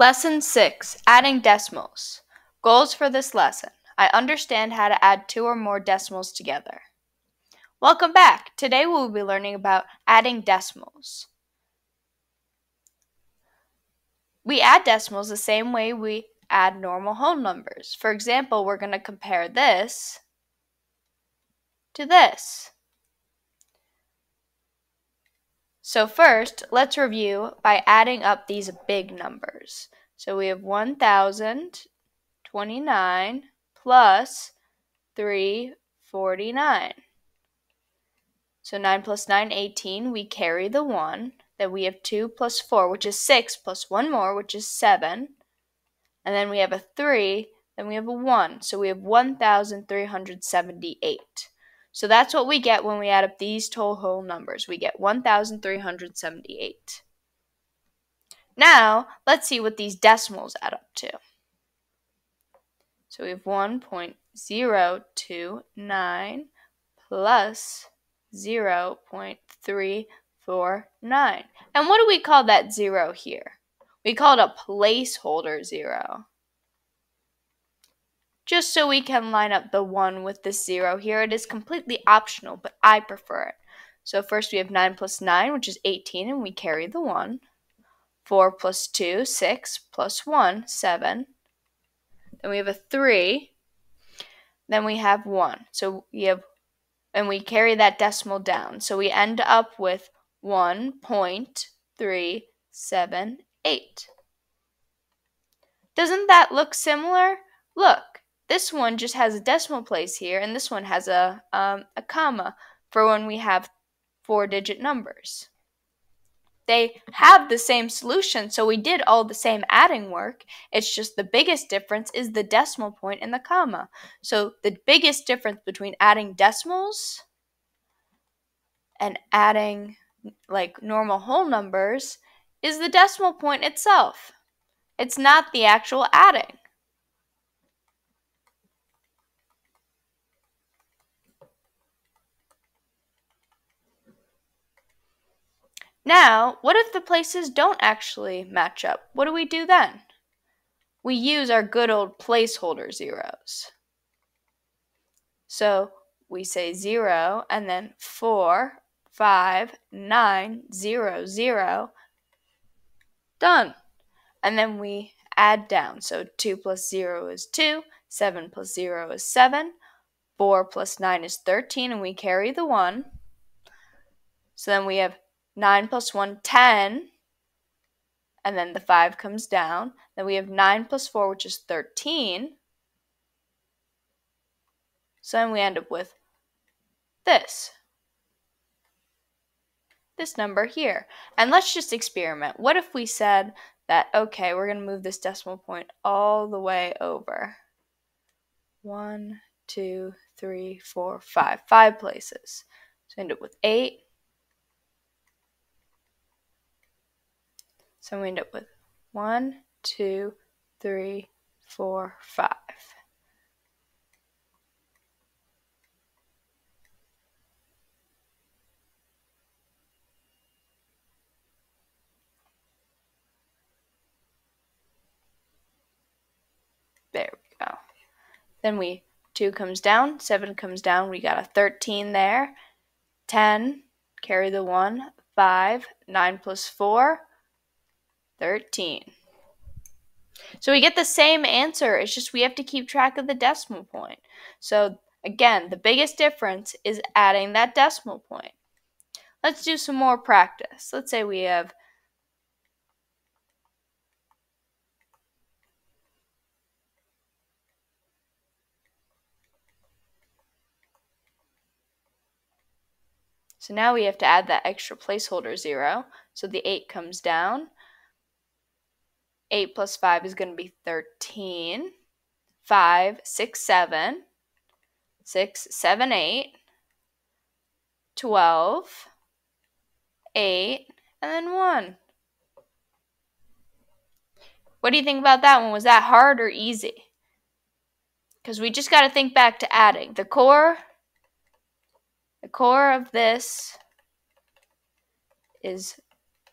Lesson 6, Adding Decimals. Goals for this lesson. I understand how to add two or more decimals together. Welcome back. Today we will be learning about adding decimals. We add decimals the same way we add normal whole numbers. For example, we're going to compare this to this. So first, let's review by adding up these big numbers. So we have 1,029 plus 349. So 9 plus 9, 18. We carry the 1. Then we have 2 plus 4, which is 6, plus 1 more, which is 7. And then we have a 3. Then we have a 1. So we have 1,378. So that's what we get when we add up these two whole numbers. We get 1,378. Now, let's see what these decimals add up to. So we have 1.029 plus 0.349. And what do we call that zero here? We call it a placeholder zero, just so we can line up the 1 with the 0 here. It is completely optional, but I prefer it. So first we have 9 plus 9, which is 18, and we carry the 1. 4 plus 2, 6, plus 1, 7. Then we have a 3. Then we have 1. So we have, and we carry that decimal down. So we end up with 1.378. Doesn't that look similar? Look. This one just has a decimal place here, and this one has a comma for when we have 4-digit numbers. They have the same solution, so we did all the same adding work. It's just the biggest difference is the decimal point and the comma. So the biggest difference between adding decimals and adding like normal whole numbers is the decimal point itself. It's not the actual adding. Now, what if the places don't actually match up? What do we do then? We use our good old placeholder zeros. So we say 0 and then 4, 5, 9, 0, 0. Done. And then we add down. So 2 plus 0 is 2, 7 plus 0 is 7, 4 plus 9 is 13, and we carry the 1. So then we have 9 plus 1, 10, and then the 5 comes down. Then we have 9 plus 4, which is 13. So then we end up with this number here. And let's just experiment. What if we said that, okay, we're going to move this decimal point all the way over? 1, 2, 3, 4, 5. 5 places. So we end up with 8. So we end up with 1, 2, 3, 4, 5. There we go. Then 2 comes down, 7 comes down, we got a 13 there. 10, carry the 1, 5, 9 plus 4. 13. So we get the same answer. It's just we have to keep track of the decimal point. So again, the biggest difference is adding that decimal point. Let's do some more practice. Let's say we have 8. So now we have to add that extra placeholder 0. So the 8 comes down. 8 plus 5 is going to be 13, 5, 6, 7, 6, 7, 8, 12, 8, and then 1. What do you think about that one? Was that hard or easy? Because we just got to think back to adding. The core of this is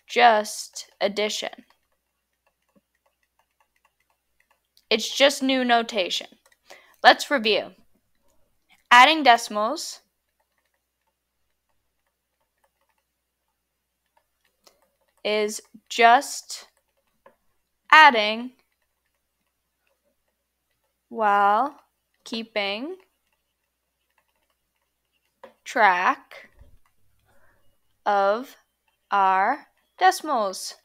just addition. It's just new notation. Let's review. Adding decimals is just adding while keeping track of our decimals.